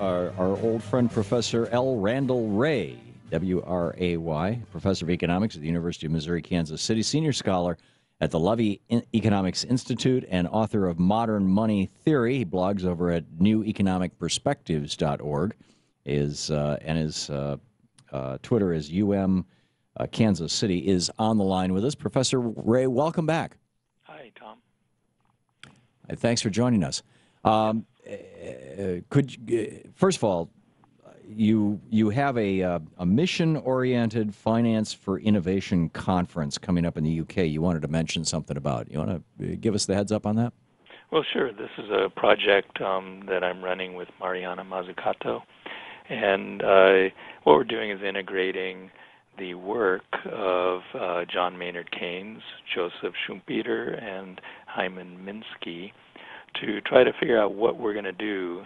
our old friend, Professor L. Randall Wray, W-R-A-Y, professor of economics at the University of Missouri, Kansas City, senior scholar at the Levy Economics Institute and author of Modern Money Theory. He blogs over at neweconomicperspectives.org, and his Twitter is Kansas City, is on the line with us. Professor Wray, welcome back. Hi, Tom. Thanks for joining us. First of all, you have a mission-oriented Finance for Innovation conference coming up in the UK. You wanted to mention something about it. You want to give us the heads up on that? Well, sure. This is a project that I'm running with Mariana Mazzucato, and what we're doing is integrating the work of John Maynard Keynes, Joseph Schumpeter, and Hyman Minsky to try to figure out what we're going to do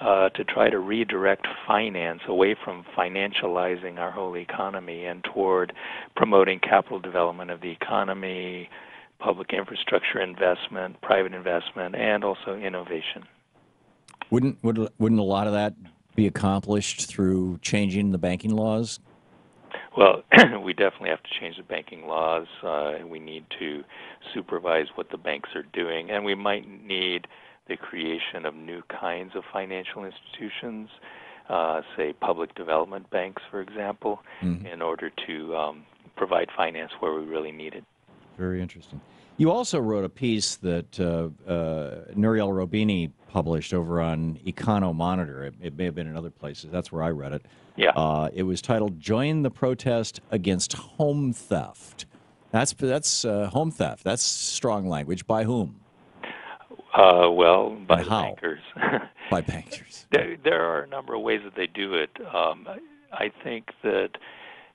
to try to redirect finance away from financializing our whole economy and toward promoting capital development of the economy, public infrastructure investment, private investment, and also innovation. Wouldn't a lot of that be accomplished through changing the banking laws? Well, we definitely have to change the banking laws. We need to supervise what the banks are doing, and we might need the creation of new kinds of financial institutions, say public development banks, for example, in order to provide finance where we really need it. Very interesting. You also wrote a piece that Nouriel Roubini published over on Econo Monitor. It may have been in other places. That's where I read it. Yeah. It was titled "Join the Protest Against Home Theft." That's home theft. That's strong language. By whom? Well, by bankers. By bankers. There are a number of ways that they do it. I think that,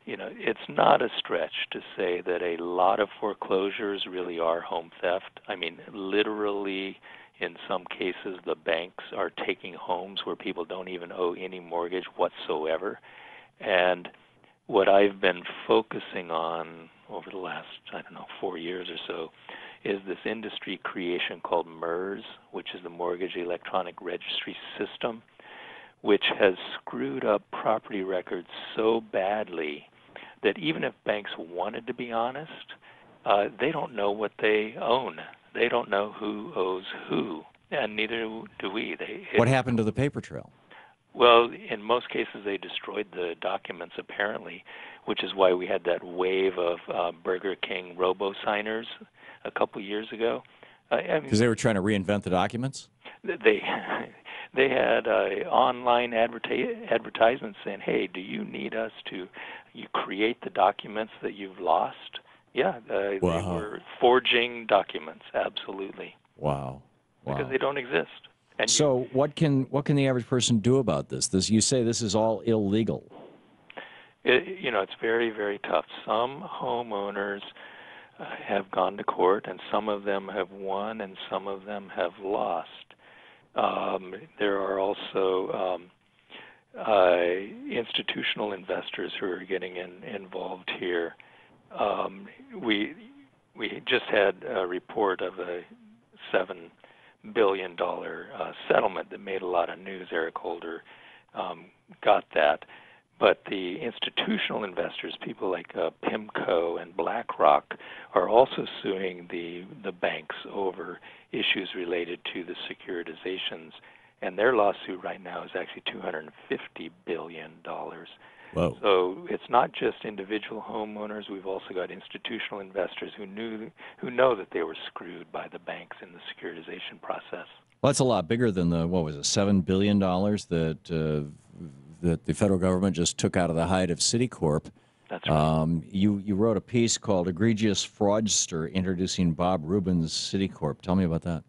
you know, it's not a stretch to say that a lot of foreclosures really are home theft. I mean, literally, in some cases, the banks are taking homes where people don't even owe any mortgage whatsoever. And what I've been focusing on over the last, 4 years or so, is this industry creation called MERS, which is the Mortgage Electronic Registry System, which has screwed up property records so badly that even if banks wanted to be honest, they don't know what they own. They don't know who owes who, and neither do we. What happened to the paper trail? Well, in most cases, they destroyed the documents, apparently, which is why we had that wave of Burger King robo-signers a couple years ago. Because they were trying to reinvent the documents? They had online advertisements saying, hey, do you need us to create the documents that you've lost? Yeah, they were forging documents, absolutely. Wow. Because they don't exist. And so what can the average person do about this? You say this is all illegal. It's very, very tough. Some homeowners have gone to court, and some of them have won, and some of them have lost. There are also institutional investors who are getting involved here. We just had a report of a $7 billion settlement that made a lot of news. Eric Holder got that. But the institutional investors, people like Pimco and BlackRock, are also suing the banks over issues related to the securitizations, and their lawsuit right now is actually $250 billion. Whoa. So it's not just individual homeowners. We've also got institutional investors who know that they were screwed by the banks in the securitization process. Well, that's a lot bigger than $7 billion that the federal government just took out of the hide of Citicorp. That's right. You wrote a piece called "Egregious Fraudster Introducing Bob Rubin's Citicorp." Tell me about that.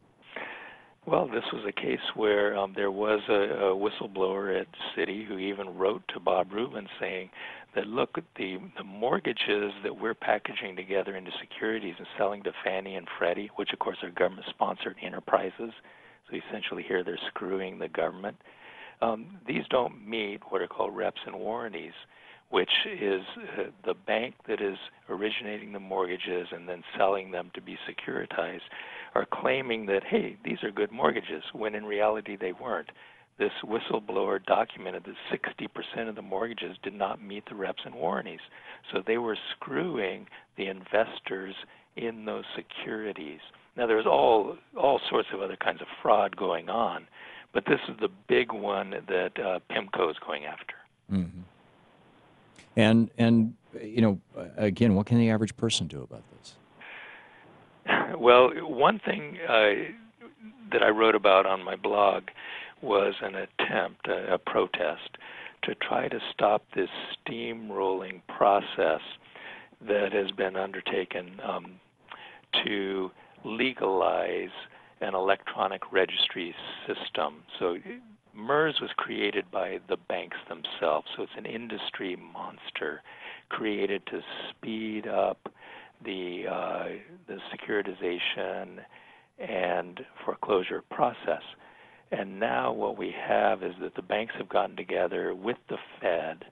Well, this was a case where there was a whistleblower at Citi who even wrote to Bob Rubin saying that, look, the mortgages that we're packaging together into securities and selling to Fannie and Freddie, which, of course, are government-sponsored enterprises, so essentially here they're screwing the government. These don't meet what are called reps and warranties, which is the bank that is originating the mortgages and then selling them to be securitized are claiming that, hey, these are good mortgages, when in reality they weren't. this whistleblower documented that 60% of the mortgages did not meet the reps and warranties. So they were screwing the investors in those securities. Now, there's all sorts of other kinds of fraud going on, but this is the big one that Pimco is going after. Mm-hmm. And you know, again, what can the average person do about this? Well, one thing that I wrote about on my blog was an attempt, a protest, to try to stop this steamrolling process that has been undertaken to legalize an electronic registry system. So MERS was created by the banks themselves, so it's an industry monster created to speed up the securitization and foreclosure process. And now what we have is that the banks have gotten together with the Fed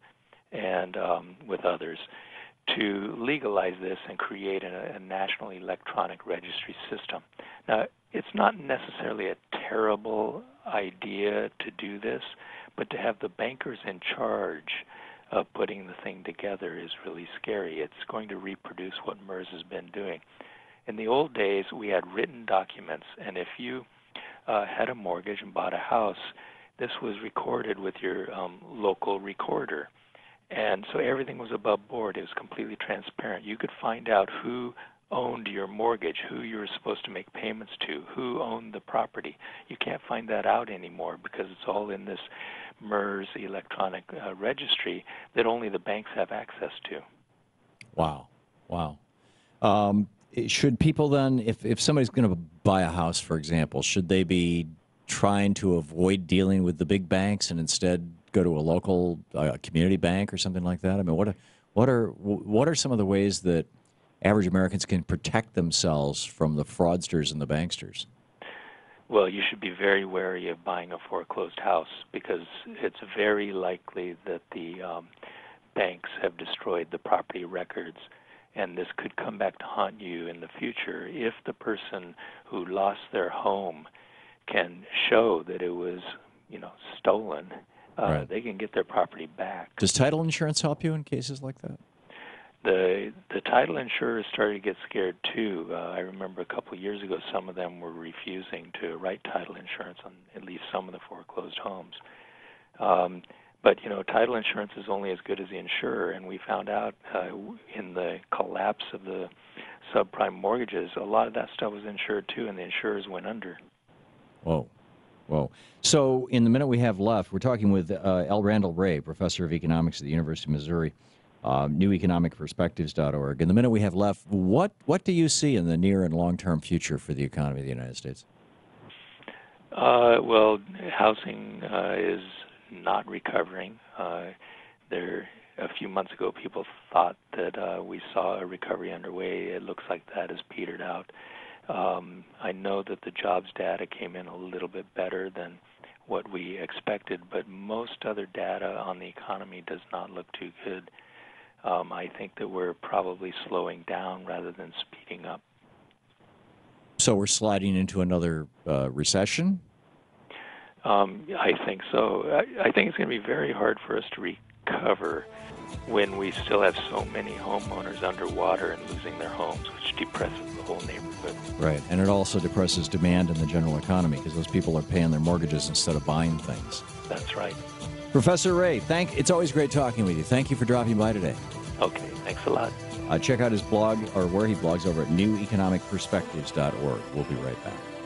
and with others to legalize this and create a national electronic registry system. Now, it's not necessarily a terrible idea to do this, but to have the bankers in charge of putting the thing together is really scary. It's going to reproduce what MERS has been doing. In the old days, we had written documents, and if you had a mortgage and bought a house, this was recorded with your local recorder. And so everything was above board. It was completely transparent. You could find out who owned your mortgage, who you were supposed to make payments to, who owned the property. You can't find that out anymore because it's all in this MERS electronic registry that only the banks have access to. Wow. Wow. Should people then, if somebody's going to buy a house, for example, should they be trying to avoid dealing with the big banks and instead go to a local community bank or something like that? I mean, what are some of the ways that average Americans can protect themselves from the fraudsters and the banksters? Well, you should be very wary of buying a foreclosed house because it's very likely that the banks have destroyed the property records, and this could come back to haunt you in the future if the person who lost their home can show that it was, you know, stolen. Right. They can get their property back. Does title insurance help you in cases like that? The title insurers started to get scared, too. I remember a couple of years ago, some of them were refusing to write title insurance on at least some of the foreclosed homes. But, you know, title insurance is only as good as the insurer, and we found out in the collapse of the subprime mortgages, a lot of that stuff was insured, too, and the insurers went under. Whoa. Whoa. So in the minute we have left, we're talking with L. Randall Wray, professor of economics at the University of Missouri, neweconomicperspectives.org. In the minute we have left, what do you see in the near and long-term future for the economy of the United States? Well, housing is not recovering. A few months ago, people thought that we saw a recovery underway. It looks like that has petered out. I know that the jobs data came in a little bit better than what we expected, but most other data on the economy does not look too good. I think that we're probably slowing down rather than speeding up. So we're sliding into another recession? I think so. I think it's going to be very hard for us to recover when we still have so many homeowners underwater and losing their homes, which depresses the whole neighborhood. Right, and it also depresses demand in the general economy because those people are paying their mortgages instead of buying things. That's right. Professor Wray, it's always great talking with you. Thank you for dropping by today. Okay, thanks a lot. Check out his blog, or where he blogs, over at neweconomicperspectives.org. We'll be right back.